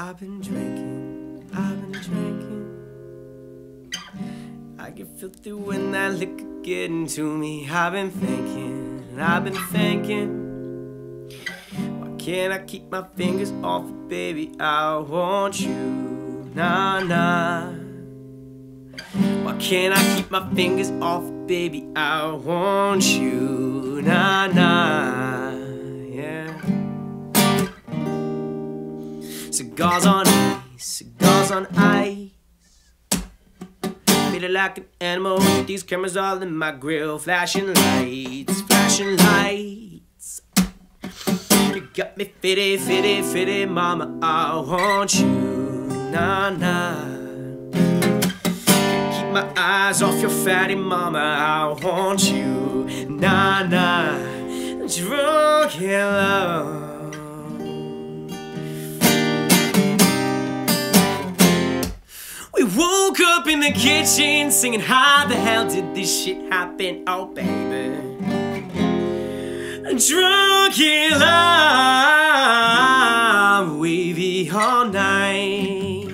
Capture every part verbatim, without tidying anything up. I've been drinking, I've been drinking. I get filthy when that liquor getting to me. I've been thinking, I've been thinking. Why can't I keep my fingers off it, baby? I want you, nah, nah. Why can't I keep my fingers off it, baby? I want you, nah, nah, yeah. Cigars on ice, cigars on ice. Feeling like an animal with these cameras all in my grill. Flashing lights, flashing lights. You got me fitty, fitty, fitty, mama. I want you, nah, nah. Can't keep my eyes off your fatty mama. I want you, nah, nah. Drunk in love. We woke up in the kitchen singing, how the hell did this shit happen? Oh, baby. Drunk in love, wavy all night.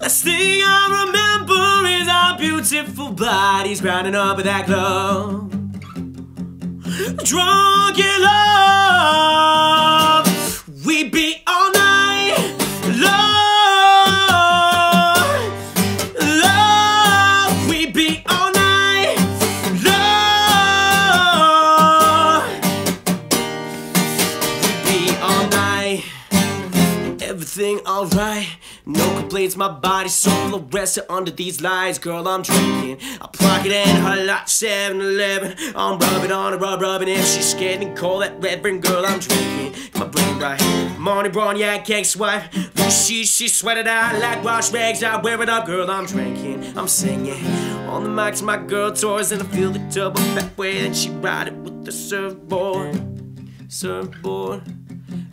Last thing I remember is our beautiful bodies grinding up with that glow. Drunk in love, we be all night love. Everything alright, no complaints, my body's so arrested under these lights. Girl, I'm drinking, I plug it in, her lot seven eleven. I'm rubbing on her, rub, rubbing it. She's scared and call that reverend. Girl, I'm drinking, my brain right. Monty Braun, yeah, cakes wife. She, she sweated out like wash rags. I wear it up, girl, I'm drinking, I'm singing. On the mics, my girl tours, and I feel the double back way. Then she ride it with the surfboard, surfboard.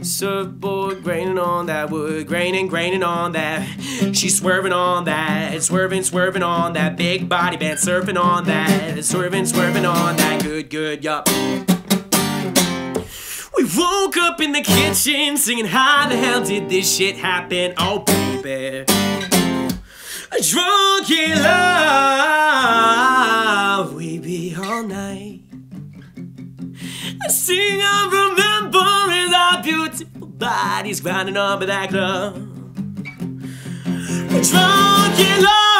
Surfboard, graining on that wood, graining, graining on that. She's swerving on that, swerving, swerving on that. Big body band, surfing on that, swerving, swerving on that. Good, good, yup. We woke up in the kitchen singing, how the hell did this shit happen? Oh, baby. Drunk in love, we be all night. I sing, I remember is our beautiful bodies grinding on by that club. Drunk in love.